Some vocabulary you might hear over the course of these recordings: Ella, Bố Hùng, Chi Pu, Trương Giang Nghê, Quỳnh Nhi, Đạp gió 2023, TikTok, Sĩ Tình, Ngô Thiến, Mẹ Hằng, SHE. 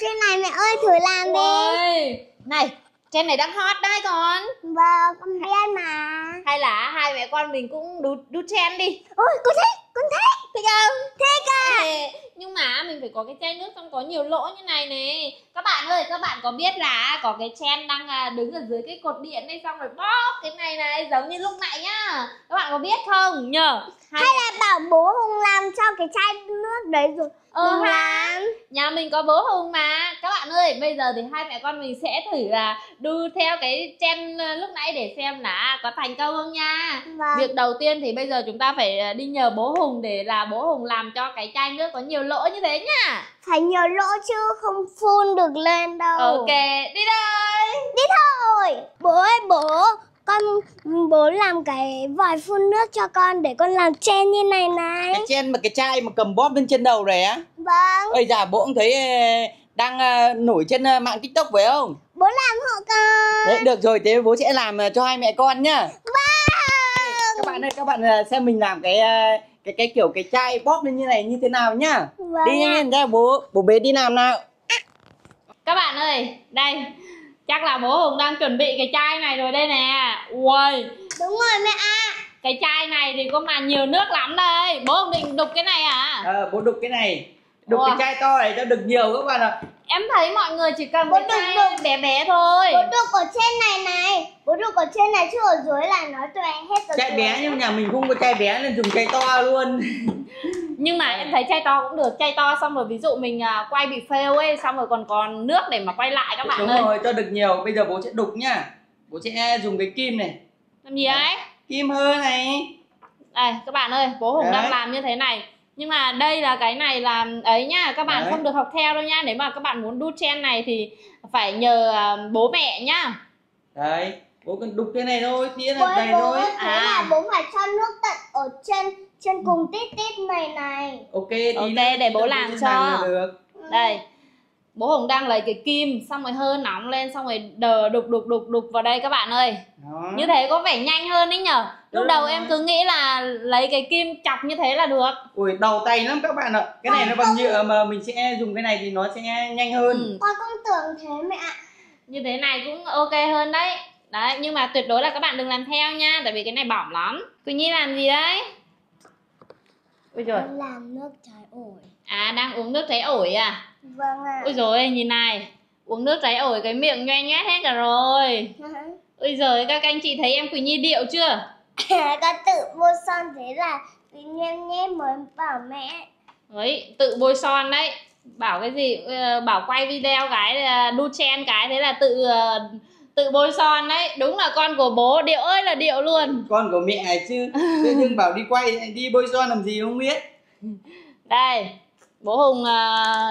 trend này mẹ ơi, thử làm đi. Này, trend này đang hot đấy con. Vâng, con biết mà. Hay là hai mẹ con mình cũng đu trend đi. Ôi, con thích, con thích. Thích không? Thích à. Nhưng mà mình phải có cái chai nước trong có nhiều lỗ như này này. Các bạn ơi, các bạn có biết là có cái trend đang đứng ở dưới cái cột điện đây xong rồi bóp cái này này giống như lúc nãy nhá. Các bạn có biết không? Nhờ. Hay là bảo bố Hùng làm cho cái chai nước đấy rồi. Làm. Nhà mình có bố Hùng mà. Các bạn ơi, bây giờ thì hai mẹ con mình sẽ thử là đu theo cái trend lúc nãy để xem là có thành công không nha. Vâng. Việc đầu tiên thì bây giờ chúng ta phải đi nhờ bố Hùng để là bố Hùng làm cho cái chai nước có nhiều lỗ như thế nhá. Phải nhiều lỗ chứ không phun được lên đâu. Ok, đi thôi. Đi thôi. Bố ơi bố, con bố làm cái vòi phun nước cho con để con làm chen như này này. Cái chen mà cái chai mà cầm bóp lên trên đầu này á? Vâng. Ôi dạ, bố cũng thấy đang nổi trên mạng TikTok phải không? Bố làm hộ con. Đấy, được rồi, thế bố sẽ làm cho hai mẹ con nhá. Vâng. Các bạn ơi, các bạn xem mình làm cái kiểu cái chai bóp lên như này như thế nào nhá. Vâng. Đi nhanh ra bố bé đi làm nào. Các bạn ơi, đây. Chắc là bố Hùng đang chuẩn bị cái chai này rồi đây nè. Ui. Đúng rồi mẹ ạ. Cái chai này thì có mà nhiều nước lắm đây. Bố Hùng định đục cái này à? Bố đục cái này. Đục cái chai to này cho đực nhiều các bạn ạ. Em thấy mọi người chỉ cần bố cái chai bé bé thôi. Bố đục ở trên này này. Bố đục ở trên này chứ ở dưới là nó tuệ hết rồi. Chai bé nhưng nhà mình không có chai bé nên dùng chai to luôn. Nhưng mà em thấy chai to cũng được, chai to xong rồi ví dụ mình quay bị fail ấy, xong rồi còn nước để mà quay lại các bạn. Đúng ơi. Đúng rồi, cho được nhiều. Bây giờ bố sẽ đục nhá. Bố sẽ dùng cái kim này. Làm gì đấy? Ấy? Kim hơi này. Đây, các bạn ơi, bố Hùng đấy đang làm như thế này. Nhưng mà đây là cái này là ấy nhá, các bạn đấy không được học theo đâu nhá. Nếu mà các bạn muốn đu trend này thì phải nhờ bố mẹ nhá. Đấy, bố cần đục cái này thôi, tía là này thôi. Thế là bố phải cho nước tận ở trên cùng tít tít này này. Ok, tí okay này, để bố làm cho. Đây, bố Hùng đang lấy cái kim xong rồi hơi nóng lên xong rồi đục vào đây các bạn ơi. Đó. Như thế có vẻ nhanh hơn đấy nhở. Lúc đầu em cứ nghĩ là lấy cái kim chọc như thế là được. Ui, đau tay lắm các bạn ạ. Cái này nó bằng nhựa mà mình sẽ dùng cái này thì nó sẽ nhanh hơn. Con cũng tưởng thế mẹ ạ. Như thế này cũng ok hơn đấy. Đấy, nhưng mà tuyệt đối là các bạn đừng làm theo nha, tại vì cái này bỏng lắm. Quỳnh Nhi làm gì đấy? Ôi giời. Làm nước trái ổi. À, đang uống nước trái ổi à? Vâng ạ. Ôi giời, nhìn này. Uống nước trái ổi cái miệng nhoe nhoét hết cả rồi. Ôi giời, các anh chị thấy em Quỳnh Nhi điệu chưa? Con tự bôi son thế là tự nhiên nghe mới bảo mẹ. Đấy, tự bôi son đấy. Bảo cái gì? Bảo quay video cái đu trend cái thế là tự bôi son đấy. Đúng là con của bố điệu ơi là điệu luôn. Con của mẹ chứ. Nhưng bảo đi quay đi bôi son làm gì không biết. Đây, bố Hùng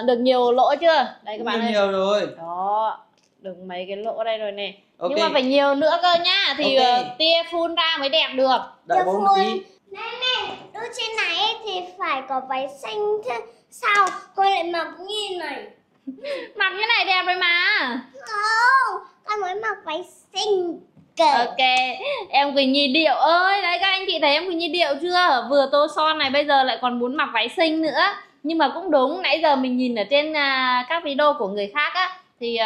được nhiều lỗ chưa? Đây các bạn ơi. Nhiều rồi. Đó, được mấy cái lỗ đây rồi nè. Okay. Nhưng mà phải nhiều nữa cơ nhá. Thì tia phun ra mới đẹp được. Đợi bố một tí. Này này, đu trên này thì phải có váy xanh thế. Sao con lại mặc như này? Mặc như này đẹp rồi mà. Không, con mới mặc váy xinh. Ok, em Quỳnh Nhi điệu ơi. Đấy, các anh chị thấy em Quỳnh Nhi điệu chưa? Vừa tô son này bây giờ lại còn muốn mặc váy xinh nữa. Nhưng mà cũng đúng, nãy giờ mình nhìn ở trên các video của người khác á, thì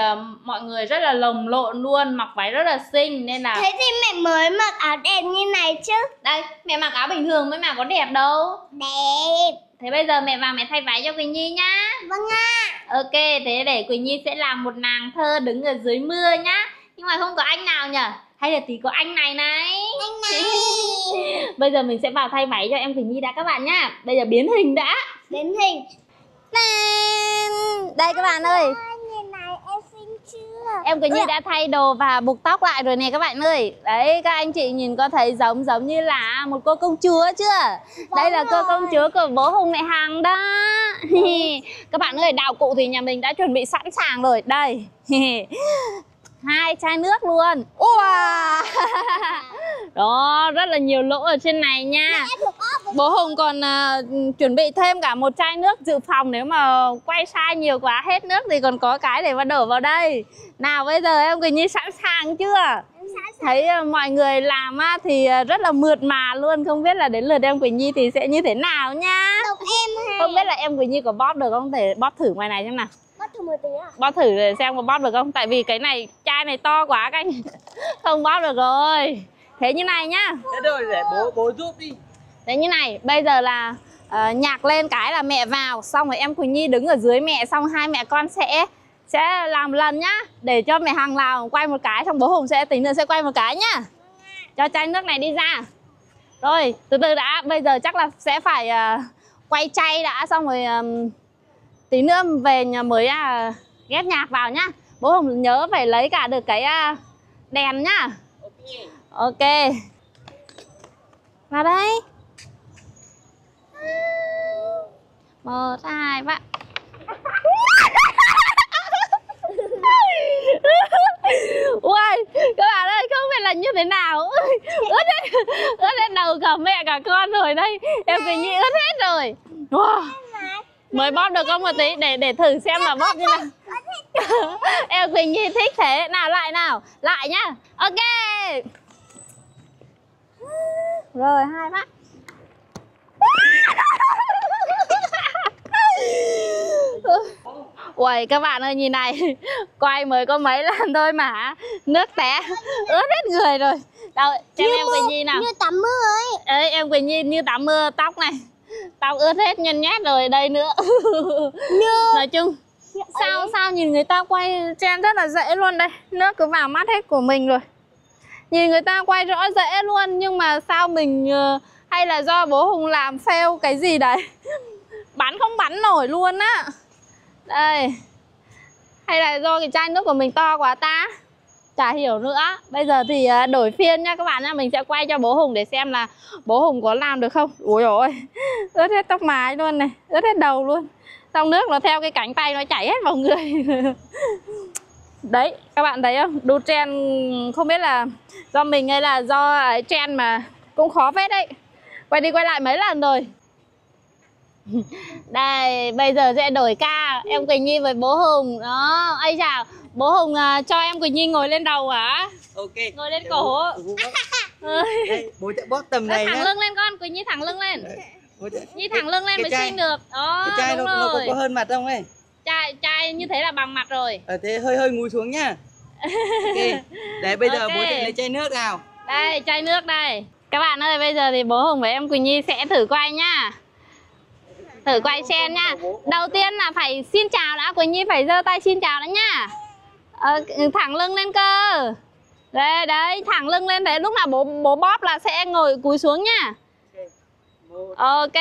mọi người rất là lồng lộn luôn, mặc váy rất là xinh nên là. Thế thì mẹ mới mặc áo đẹp như này chứ. Đây, mẹ mặc áo bình thường mới mà có đẹp đâu. Đẹp. Thế bây giờ mẹ vào mẹ thay váy cho Quỳnh Nhi nhá. Vâng ạ. Ok, thế để Quỳnh Nhi sẽ làm một nàng thơ đứng ở dưới mưa nhá. Nhưng mà không có anh nào nhở? Hay là tí có anh này này. Anh này. Bây giờ mình sẽ vào thay váy cho em Quỳnh Nhi đã các bạn nhá. Bây giờ biến hình đã. Biến hình. Đây các bạn ơi. Em Quỳnh Nhi đã thay đồ và buộc tóc lại rồi nè các bạn ơi. Đấy, các anh chị nhìn có thấy giống như là một cô công chúa chưa? Đúng. Đây là cô công chúa của bố Hùng mẹ Hằng đó. Các bạn ơi, đạo cụ thì nhà mình đã chuẩn bị sẵn sàng rồi. Đây. 2 chai nước luôn. Wow. Đó, rất là nhiều lỗ ở trên này nha. Bố Hùng còn chuẩn bị thêm cả một chai nước dự phòng. Nếu mà quay sai nhiều quá hết nước thì còn có cái để mà đổ vào đây. Nào bây giờ em Quỳnh Nhi sẵn sàng chưa? Em sẵn sàng. Thấy mọi người làm thì rất là mượt mà luôn. Không biết là đến lượt em Quỳnh Nhi thì sẽ như thế nào nha. Không biết là em Quỳnh Nhi có bóp được không? Thể bóp thử ngoài này xem nào. Bóp thử một tí à? Bóp thử để xem có bóp được không? Tại vì cái này, chai này to quá các anh. Không bóp được rồi. Thế như này nhá. Thế rồi để bố giúp đi. Thế như này, bây giờ là nhạc lên cái là mẹ vào. Xong rồi em Quỳnh Nhi đứng ở dưới mẹ. Xong hai mẹ con sẽ làm lần nhá. Để cho mẹ Hằng làm quay một cái. Xong bố Hùng sẽ tính nữa sẽ quay một cái nhá. Cho chai nước này đi ra. Rồi, từ từ đã. Bây giờ chắc là sẽ phải quay chay đã. Xong rồi tí nữa về nhà mới ghép nhạc vào nhá. Bố Hùng nhớ phải lấy cả được cái đèn nhá. Ok. Vào đây. 1, 2, 3. Ui, các bạn ơi, không biết là như thế nào. Ướt hết đầu cả mẹ cả con rồi đây. Em Quỳnh Nhi ướt hết rồi. Wow. Mới bóp được không một tí để thử xem mà bóp như nào. Em Quỳnh Nhi thích thế. Nào lại nào. Lại nhá. Ok. Rồi 2 phát. Uầy các bạn ơi nhìn này. Quay mới có mấy lần thôi mà nước té ướt hết người rồi. Đâu xem như, em Quỳnh Nhi nào. Như tắm mưa ấy. Ê, em Quỳnh Nhi như tắm mưa, tóc này tao ướt hết nhăn nhét rồi đây nữa. Nói chung sao nhìn người ta quay trend rất là dễ luôn đây. Nước cứ vào mắt hết của mình rồi. Nhìn người ta quay rõ dễ luôn. Nhưng mà sao mình hay là do bố Hùng làm fail cái gì đấy. Bắn không bắn nổi luôn á. Đây. Hay là do cái chai nước của mình to quá ta. Chả hiểu nữa. Bây giờ thì đổi phiên nha các bạn nha. Mình sẽ quay cho bố Hùng để xem là bố Hùng có làm được không. Ôi dồi ôi. Ướt hết tóc mái luôn này. Ướt hết đầu luôn. Xong nước nó theo cái cánh tay nó chảy hết vào người. Đấy các bạn thấy không. Đu trend không biết là do mình hay là do trend mà cũng khó phết đấy. Quay đi quay lại mấy lần rồi. Đây bây giờ sẽ đổi ca em Quỳnh Nhi với bố Hùng. Đó ấy chào. Bố Hùng cho em Quỳnh Nhi ngồi lên đầu hả? Ok. Ngồi lên cổ. Đây, bố sẽ bóp tầm này. Thẳng lưng lên con, Quỳnh Nhi thẳng lưng lên. Nhi thẳng lưng lên mới xinh được. Đó, cái chai đúng nó rồi. Có hơn mặt không ấy? Chai như thế là bằng mặt rồi. Ở thế hơi ngúi xuống nhá. Ok. Đấy bây giờ bố sẽ lấy chai nước nào. Đây chai nước đây. Các bạn ơi bây giờ thì bố Hùng với em Quỳnh Nhi sẽ thử quay nhá. Thử quay sen nha. Đầu tiên là phải xin chào đã. Quỳnh Nhi phải giơ tay xin chào đã nha. Thẳng lưng lên cơ. Đấy, đấy thẳng lưng lên đấy. Lúc nào bố bóp là sẽ ngồi cúi xuống nha. Ok.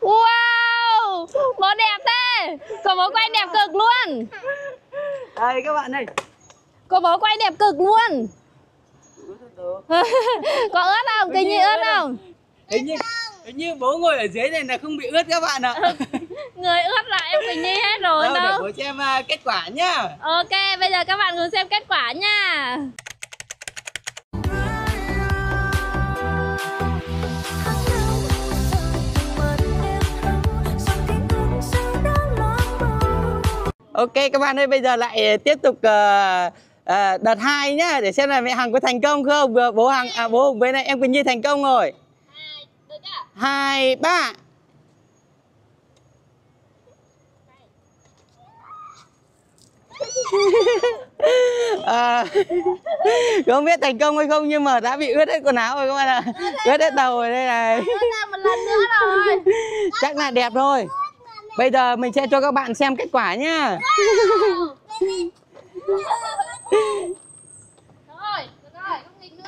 Wow. Bố đẹp thế. Cô bố quay đẹp cực luôn. Đây các bạn ơi. Cô bố quay đẹp cực luôn. Có ướt không? Quỳnh Nhi ướt không? Hình như bố ngồi ở dưới này là không bị ướt các bạn ạ. Người ướt là em Quỳnh Nhi hết rồi đâu. Để bố xem kết quả nhá. Ok, bây giờ các bạn cùng xem kết quả nha. Ok các bạn ơi, bây giờ lại tiếp tục đợt 2 nhá, để xem là mẹ Hằng có thành công không. Vừa bố Hùng với này em Quỳnh Nhi thành công rồi. 2, 3. Không biết thành công hay không nhưng mà đã bị ướt hết quần áo rồi các bạn ạ. Ướt hết đầu rồi đây này. Một lần nữa rồi. Chắc là đẹp rồi. Bây giờ mình sẽ cho các bạn xem kết quả nhá. Được rồi, không nghịch nữa.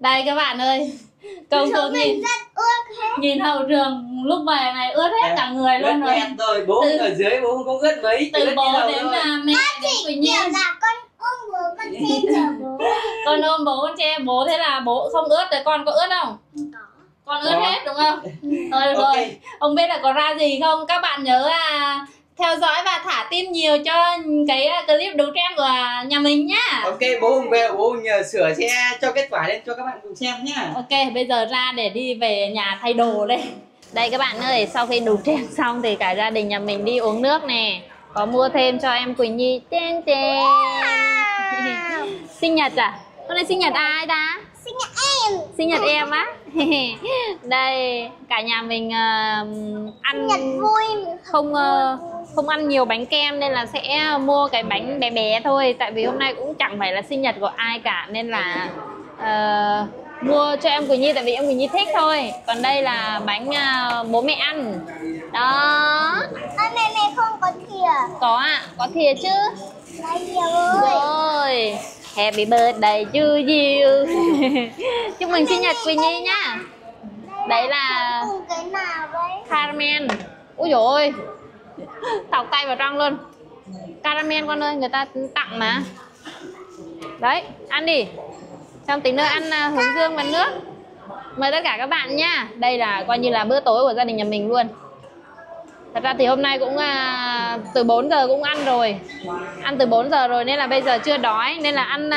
Đây các bạn ơi, công chúng nhìn hậu trường lúc về này ướt hết cả người luôn rồi. Bố ở dưới bố không ướt mấy. Từ bố đến mẹ đến Quỳnh Nhi. Con ôm bố, con che bố thế là bố không ướt rồi. Con có ướt không? Có. Con ướt hết đúng không? Thôi được rồi, okay. Không biết là có ra gì không? Các bạn nhớ là theo dõi và thả tim nhiều cho cái clip đấu tranh của nhà mình nhá. Ok, bố Hùng về, bố Hùng sửa xe cho kết quả lên cho các bạn cùng xem nhá. Ok, bây giờ ra để đi về nhà thay đồ đây. Đây các bạn ơi, sau khi đấu tranh xong thì cả gia đình nhà mình đi uống nước nè. Có mua thêm cho em Quỳnh Nhi. Trên trên. Wow. Sinh nhật à? Hôm nay sinh nhật ai ta? Sinh nhật em. Sinh nhật em á? Đây, cả nhà mình ăn vui. Không ăn nhiều bánh kem nên là sẽ mua cái bánh bé bé thôi. Tại vì hôm nay cũng chẳng phải là sinh nhật của ai cả nên là mua cho em Quỳnh Nhi tại vì em Quỳnh Nhi thích thôi. Còn đây là bánh bố mẹ ăn. Đó. Mẹ mẹ không có thìa. Có ạ, có thìa chứ. Đây rồi. Happy birthday to you. Chúc mừng sinh nhật Quỳnh Nhi nhá. Đấy là caramel. Úi dồi ôi, thọc tay vào trong luôn. Caramel con ơi, người ta tặng mà. Đấy, ăn đi. Xong tí nữa ăn hướng dương và nước. Mời tất cả các bạn nha. Đây là coi như là bữa tối của gia đình nhà mình luôn. Thật ra thì hôm nay cũng từ 4 giờ cũng ăn rồi. Ăn từ 4 giờ rồi nên là bây giờ chưa đói. Nên là ăn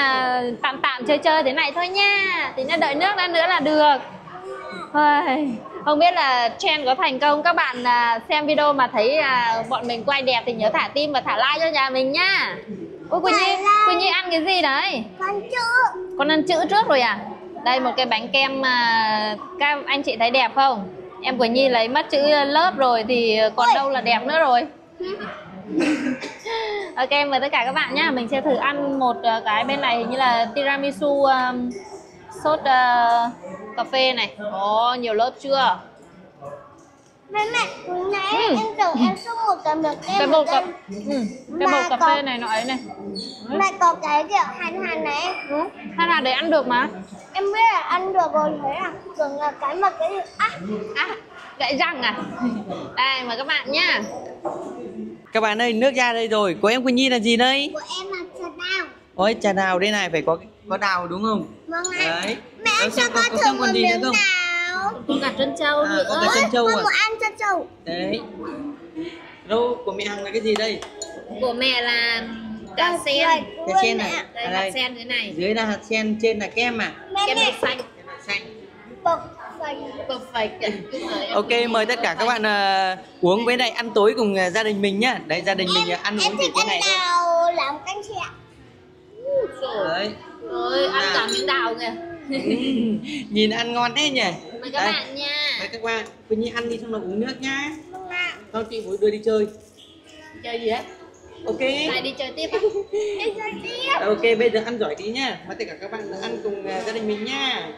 tạm chơi thế này thôi nha. Tí nữa đợi nước ra nữa là được. Không biết là trend có thành công. Các bạn xem video mà thấy bọn mình quay đẹp thì nhớ thả tim và thả like cho nhà mình nha. Ôi Quỳnh Nhi ăn cái gì đấy? Con chữ. Con ăn chữ trước rồi à? Đây một cái bánh kem mà các anh chị thấy đẹp không? Em Quỳnh Nhi lấy mất chữ lớp rồi thì còn đâu là đẹp nữa rồi. Ok, mời tất cả các bạn nhá. Mình sẽ thử ăn một cái bên này hình như là tiramisu sốt cà phê này. Ồ, nhiều lớp chưa? Mẹ mẹ, nãy em tưởng em xúc một cái bột kem. Cái bột cà phê này nó ấy này. Mẹ có cái kiểu hạt này em. Ừ, hạt để ăn được mà. Em biết là ăn được rồi, thế là tưởng là cái mà cái gãy răng à. Đây mời các bạn nhá. Các bạn ơi, nước ra đây rồi. Của em Quỳnh Nhi là gì đây? Của em là trà đào. Ôi trà đào đây này, phải có đào đúng không? Vâng ạ. Mẹ ăn cho con thử một miếng nào. Có cả trân châu nữa. Có cả trân châu à? Con muốn ăn trân châu. Đấy. Đâu của mẹ Hằng là cái gì đây? Của mẹ là cà sen. Cà sen này. Đây hạt sen dưới này. Dưới là hạt sen, trên là kem à? Kem bột xanh. Ok, mời tất cả các bạn uống với này, ăn tối cùng gia đình mình nhá. Đấy gia đình mình ăn uống với cái này. Em thích ăn đào lắm các chị ạ. Đấy. Rồi ăn cả miếng đào kìa. Nhìn ăn ngon thế nhỉ. Mời các bạn nha. Mời các bạn, Quỳnh Nhi ăn đi xong là uống nước nhá. Không chị muốn đưa đi chơi. Chơi gì á? Ok. Lại đi chơi tiếp à? Đi chơi tiếp. Ok, bây giờ ăn giỏi tí nhá. Mời tất cả các bạn ăn cùng gia đình mình nha.